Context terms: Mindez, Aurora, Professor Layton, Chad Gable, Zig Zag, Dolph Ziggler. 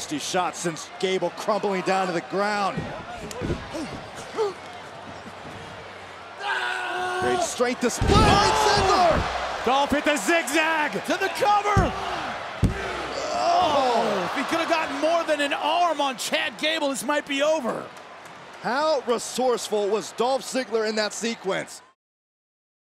nasty shot sends Gable crumbling down to the ground. Great straight display. Oh! Ziggler! Dolph hit the zigzag to the cover. Oh! If he could have gotten more than an arm on Chad Gable, this might be over. How resourceful was Dolph Ziggler in that sequence?